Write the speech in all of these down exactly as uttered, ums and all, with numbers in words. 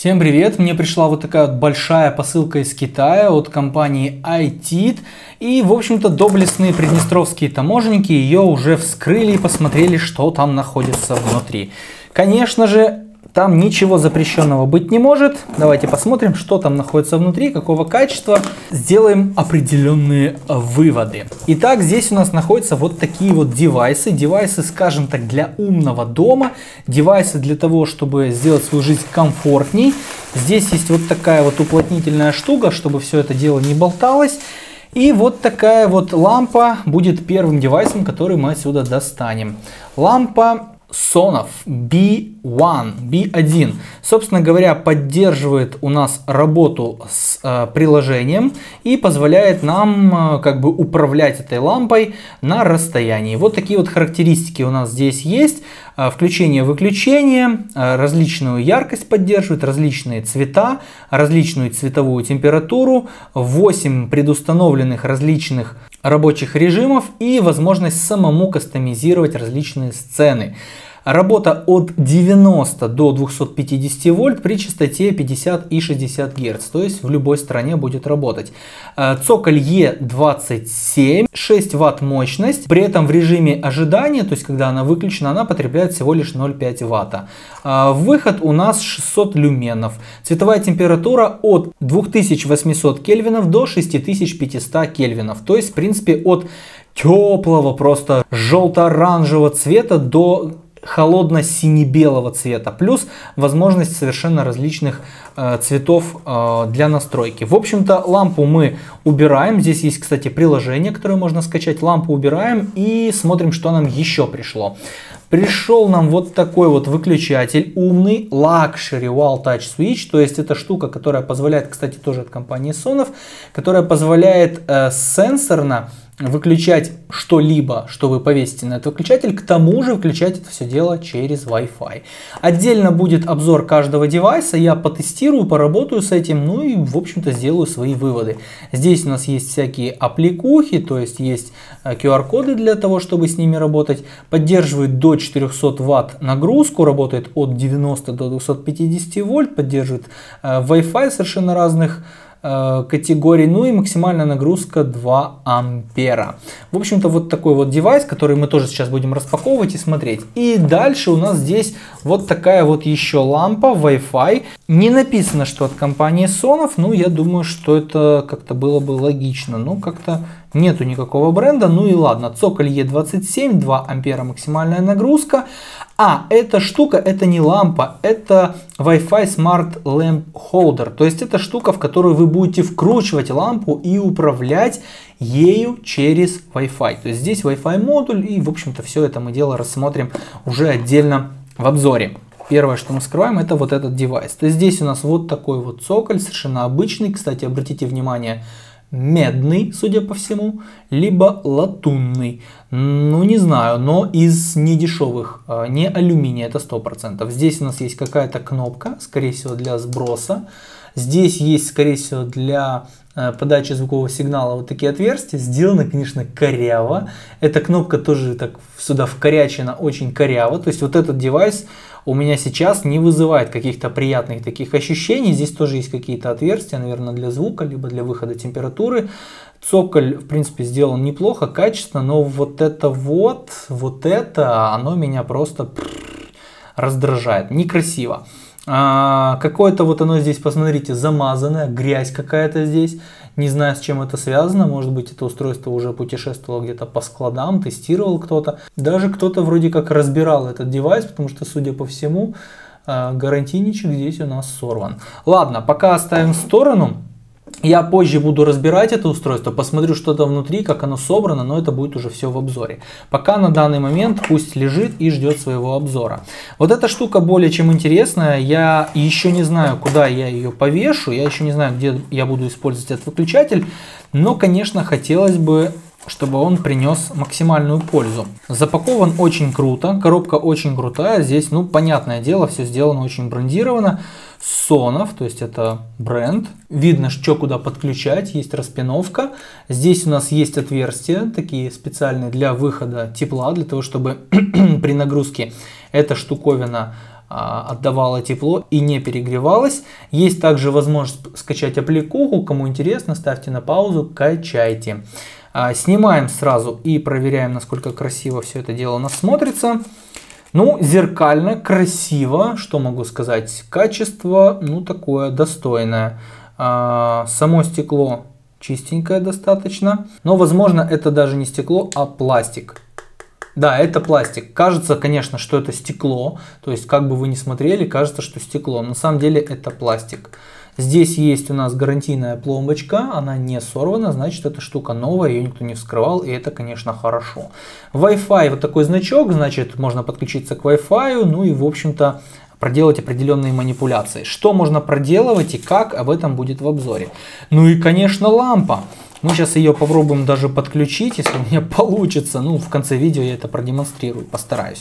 Всем привет! Мне пришла вот такая вот большая посылка из Китая от компании itead. И, в общем-то, доблестные приднестровские таможенники ее уже вскрыли и посмотрели, что там находится внутри. Конечно же, там ничего запрещенного быть не может. Давайте посмотрим, что там находится внутри, какого качества. Сделаем определенные выводы. Итак, здесь у нас находятся вот такие вот девайсы. Девайсы, скажем так, для умного дома. Девайсы для того, чтобы сделать свою жизнь комфортней. Здесь есть вот такая вот уплотнительная штука, чтобы все это дело не болталось. И вот такая вот лампа будет первым девайсом, который мы отсюда достанем. Лампа Sonoff би один. Собственно говоря, поддерживает у нас работу с э, приложением и позволяет нам э, как бы управлять этой лампой на расстоянии. Вот такие вот характеристики у нас здесь есть. Э, Включение-выключение, э, различную яркость поддерживает, различные цвета, различную цветовую температуру, восемь предустановленных различных рабочих режимов и возможность самому кастомизировать различные сцены. Работа от девяноста до двухсот пятидесяти вольт при частоте пятьдесят и шестьдесят герц, то есть в любой стране будет работать. Цоколь е двадцать семь, шесть ватт мощность, при этом в режиме ожидания, то есть когда она выключена, она потребляет всего лишь ноль целых пять десятых ватта. Выход у нас шестьсот люменов. Цветовая температура от двух тысяч восьмисот кельвинов до шести тысяч пятисот кельвинов, то есть в принципе от теплого просто желто-оранжевого цвета до холодно-сине-белого цвета, плюс возможность совершенно различных э, цветов э, для настройки. В общем-то, лампу мы убираем. Здесь есть, кстати, приложение, которое можно скачать. Лампу убираем и смотрим, что нам еще пришло. Пришел нам вот такой вот выключатель умный, Luxury Wall Touch Switch, то есть это штука, которая позволяет, кстати, тоже от компании Sonoff, которая позволяет э, сенсорно выключать что-либо, что вы повесите на этот выключатель, к тому же выключать это все дело через Wi-Fi. Отдельно будет обзор каждого девайса, я потестирую, поработаю с этим, ну и, в общем-то, сделаю свои выводы. Здесь у нас есть всякие аппликухи, то есть есть ку ар-коды для того, чтобы с ними работать. Поддерживает до четырехсот ватт нагрузку, работает от девяноста до двухсот пятидесяти вольт, поддерживает Wi-Fi совершенно разных категорий, ну и максимальная нагрузка два ампера. В общем-то, вот такой вот девайс, который мы тоже сейчас будем распаковывать и смотреть. И дальше у нас здесь вот такая вот еще лампа Wi-Fi. Не написано, что от компании Sonoff, ну я думаю, что это как-то было бы логично, но как-то нету никакого бренда, ну и ладно. Цоколь е двадцать семь, два ампера максимальная нагрузка. А, эта штука, это не лампа, это Wi-Fi Smart Lamp Holder. То есть это штука, в которую вы будете вкручивать лампу и управлять ею через Wi-Fi. То есть здесь Wi-Fi модуль, и в общем-то все это мы дело рассмотрим уже отдельно в обзоре. Первое, что мы скрываем, это вот этот девайс. То есть здесь у нас вот такой вот цоколь, совершенно обычный. Кстати, обратите внимание, медный, судя по всему, либо латунный. Ну, не знаю, но из недешевых, не алюминия, это сто процентов. Здесь у нас есть какая-то кнопка, скорее всего, для сброса. Здесь есть, скорее всего, для подачи звукового сигнала вот такие отверстия. Сделано, конечно, коряво. Эта кнопка тоже так сюда вкорячена очень коряво. То есть вот этот девайс у меня сейчас не вызывает каких-то приятных таких ощущений. Здесь тоже есть какие-то отверстия, наверное, для звука, либо для выхода температуры. Цоколь, в принципе, сделан неплохо, качественно, но вот это вот, вот это, оно меня просто раздражает. Некрасиво. А, какое-то вот оно здесь, посмотрите, замазанное, грязь какая-то здесь. Не знаю, с чем это связано. Может быть, это устройство уже путешествовало где-то по складам, тестировал кто-то. Даже кто-то вроде как разбирал этот девайс, потому что, судя по всему, гарантийничек здесь у нас сорван. Ладно, пока оставим в сторону. Я позже буду разбирать это устройство, посмотрю, что там внутри, как оно собрано, но это будет уже все в обзоре. Пока на данный момент пусть лежит и ждет своего обзора. Вот эта штука более чем интересная. Я еще не знаю, куда я ее повешу, я еще не знаю, где я буду использовать этот выключатель, но, конечно, хотелось бы, чтобы он принес максимальную пользу. Запакован очень круто, коробка очень крутая. Здесь, ну, понятное дело, все сделано очень брендировано. Sonoff, то есть это бренд. Видно, что куда подключать, есть распиновка. Здесь у нас есть отверстия, такие специальные для выхода тепла, для того, чтобы при нагрузке эта штуковина отдавала тепло и не перегревалась. Есть также возможность скачать аппликуху. Кому интересно, ставьте на паузу, качайте. Снимаем сразу и проверяем, насколько красиво все это дело у нас смотрится. Ну, зеркально, красиво, что могу сказать, качество, ну, такое достойное. Само стекло чистенькое достаточно, но, возможно, это даже не стекло, а пластик. Да, это пластик. Кажется, конечно, что это стекло. То есть, как бы вы ни смотрели, кажется, что стекло. На самом деле это пластик. Здесь есть у нас гарантийная пломбочка. Она не сорвана, значит, эта штука новая, ее никто не вскрывал. И это, конечно, хорошо. Wi-Fi, вот такой значок, значит, можно подключиться к Wi-Fi. Ну и, в общем-то, проделать определенные манипуляции. Что можно проделывать и как, об этом будет в обзоре. Ну и, конечно, лампа. Мы сейчас ее попробуем даже подключить, если у меня получится. Ну, в конце видео я это продемонстрирую, постараюсь.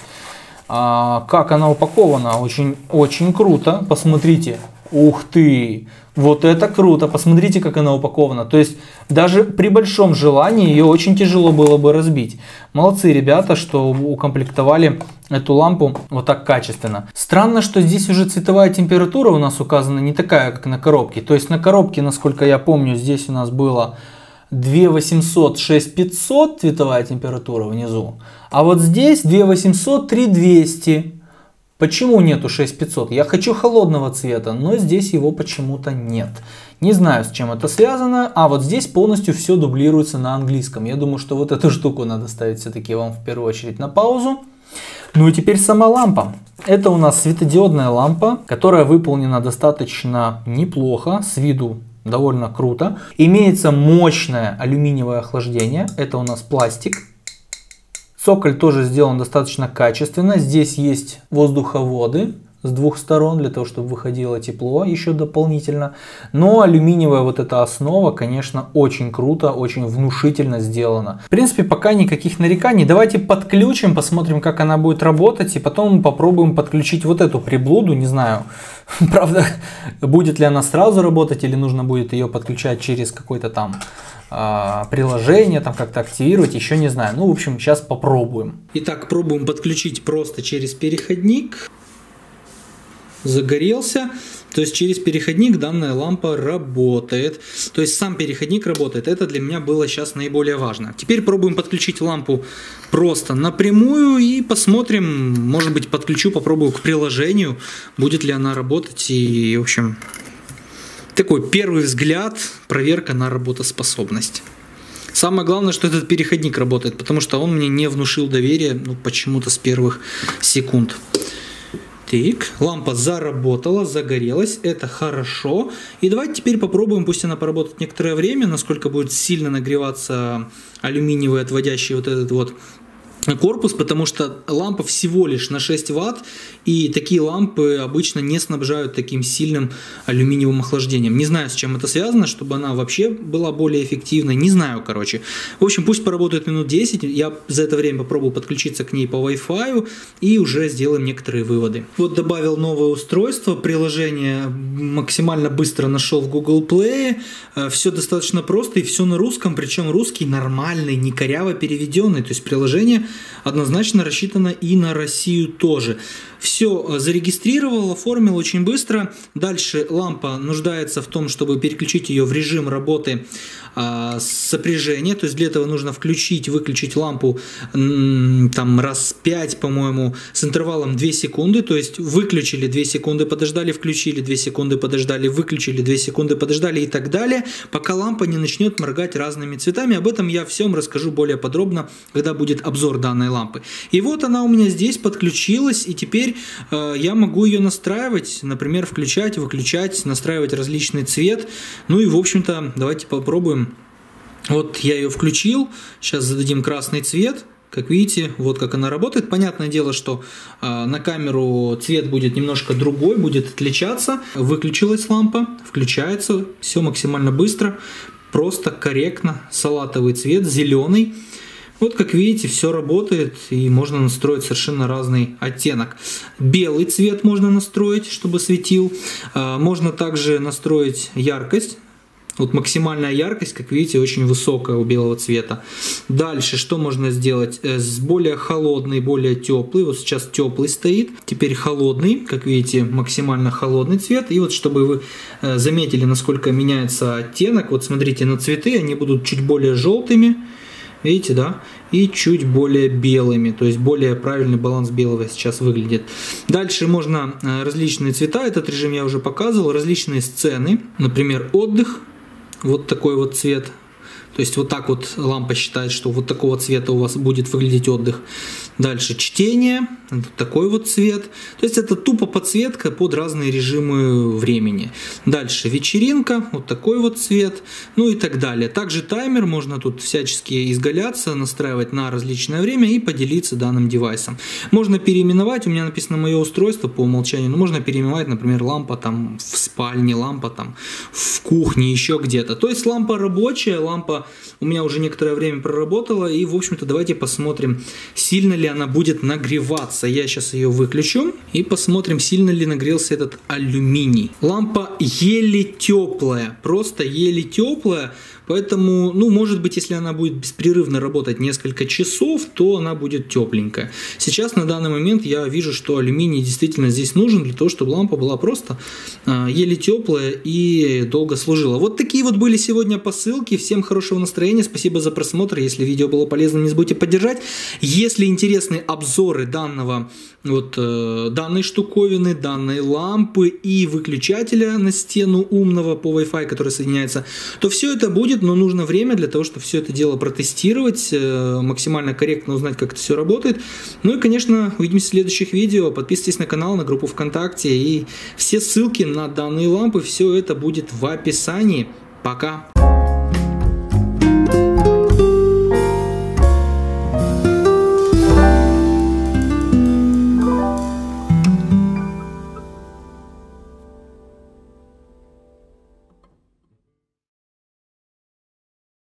А, как она упакована, очень-очень круто. Посмотрите. Ух ты! Вот это круто! Посмотрите, как она упакована. То есть, даже при большом желании ее очень тяжело было бы разбить. Молодцы ребята, что укомплектовали эту лампу вот так качественно. Странно, что здесь уже цветовая температура у нас указана не такая, как на коробке. То есть, на коробке, насколько я помню, здесь у нас было две тысячи восемьсот — шесть тысяч пятьсот цветовая температура внизу. А вот здесь две тысячи восемьсот — три тысячи двести. Почему нету шесть тысяч пятьсот? Я хочу холодного цвета, но здесь его почему-то нет. Не знаю, с чем это связано. А вот здесь полностью все дублируется на английском. Я думаю, что вот эту штуку надо ставить все-таки вам в первую очередь на паузу. Ну и теперь сама лампа. Это у нас светодиодная лампа, которая выполнена достаточно неплохо, с виду довольно круто. Имеется мощное алюминиевое охлаждение. Это у нас пластик. Цоколь тоже сделан достаточно качественно. Здесь есть воздуховоды с двух сторон, для того, чтобы выходило тепло еще дополнительно. Но алюминиевая вот эта основа, конечно, очень круто, очень внушительно сделана. В принципе, пока никаких нареканий. Давайте подключим, посмотрим, как она будет работать. И потом попробуем подключить вот эту приблуду. Не знаю, правда, будет ли она сразу работать или нужно будет ее подключать через какой-то там... приложение, там как-то активировать, еще не знаю. Ну, в общем, сейчас попробуем. Итак, пробуем подключить просто через переходник. Загорелся. То есть через переходник данная лампа работает. То есть сам переходник работает. Это для меня было сейчас наиболее важно. Теперь пробуем подключить лампу просто напрямую и посмотрим. Может быть, подключу, попробую к приложению, будет ли она работать. И, в общем... Такой первый взгляд, проверка на работоспособность. Самое главное, что этот переходник работает, потому что он мне не внушил доверия, ну, почему-то с первых секунд. Так, лампа заработала, загорелась, это хорошо. И давайте теперь попробуем, пусть она поработает некоторое время, насколько будет сильно нагреваться алюминиевый, отводящий вот этот вот корпус, потому что лампа всего лишь на шесть ватт, и такие лампы обычно не снабжают таким сильным алюминиевым охлаждением. Не знаю, с чем это связано, чтобы она вообще была более эффективной, не знаю, короче. В общем, пусть поработает минут десять, я за это время попробую подключиться к ней по Wi-Fi и уже сделаем некоторые выводы. Вот добавил новое устройство, приложение максимально быстро нашел в Google Play, все достаточно просто и все на русском, причем русский нормальный, не коряво переведенный, то есть приложение однозначно рассчитано и на Россию тоже. Все зарегистрировал, оформил очень быстро. Дальше лампа нуждается в том, чтобы переключить ее в режим работы а, сопряжения. То есть для этого нужно включить, выключить лампу там раз пять, по-моему, с интервалом две секунды. То есть выключили, две секунды подождали, включили, две секунды подождали, выключили, две секунды подождали и так далее, пока лампа не начнет моргать разными цветами. Об этом я всем расскажу более подробно, когда будет обзор данной лампы. И вот она у меня здесь подключилась, и теперь я могу ее настраивать, например, включать, выключать, настраивать различный цвет. Ну и, в общем-то, давайте попробуем. Вот я ее включил, сейчас зададим красный цвет. Как видите, вот как она работает. Понятное дело, что э, на камеру цвет будет немножко другой, будет отличаться. Выключилась лампа, включается, все максимально быстро, просто, корректно. Салатовый цвет, зеленый. Вот как видите, все работает и можно настроить совершенно разный оттенок. Белый цвет можно настроить, чтобы светил. Можно также настроить яркость. Вот максимальная яркость, как видите, очень высокая у белого цвета. Дальше что можно сделать? С более холодный, более теплый. Вот сейчас теплый стоит. Теперь холодный, как видите, максимально холодный цвет. И вот чтобы вы заметили, насколько меняется оттенок. Вот смотрите на цветы, они будут чуть более желтыми. Видите, да? И чуть более белыми, то есть более правильный баланс белого сейчас выглядит. Дальше можно различные цвета, этот режим я уже показывал, различные сцены, например, отдых, вот такой вот цвет. То есть вот так вот лампа считает, что вот такого цвета у вас будет выглядеть отдых. Дальше чтение, вот такой вот цвет. То есть это тупо подсветка под разные режимы времени. Дальше вечеринка, вот такой вот цвет, ну и так далее. Также таймер, можно тут всячески изгаляться, настраивать на различное время и поделиться данным девайсом. Можно переименовать, у меня написано мое устройство по умолчанию, но можно переименовать, например, лампа там в спальне, лампа там в кухне, еще где-то. То есть лампа рабочая, лампа у меня уже некоторое время проработала, и, в общем-то, давайте посмотрим, сильно ли она будет нагреваться. Я сейчас ее выключу и посмотрим, сильно ли нагрелся этот алюминий. Лампа еле теплая, просто еле теплая, поэтому, ну, может быть, если она будет беспрерывно работать несколько часов, то она будет тепленькая. Сейчас, на данный момент, я вижу, что алюминий действительно здесь нужен для того, чтобы лампа была просто э, еле теплая и долго служила. Вот такие вот были сегодня посылки. Всем хорошего настроения, спасибо за просмотр. Если видео было полезным, не забудьте поддержать. Если интересны обзоры данного, вот, э, данной штуковины, данной лампы и выключателя на стену умного по Wi-Fi, который соединяется, то все это будет, но нужно время для того, чтобы все это дело протестировать, э, максимально корректно узнать, как это все работает. Ну и, конечно, увидимся в следующих видео. Подписывайтесь на канал, на группу ВКонтакте, и все ссылки на данные лампы, все это будет в описании. Пока!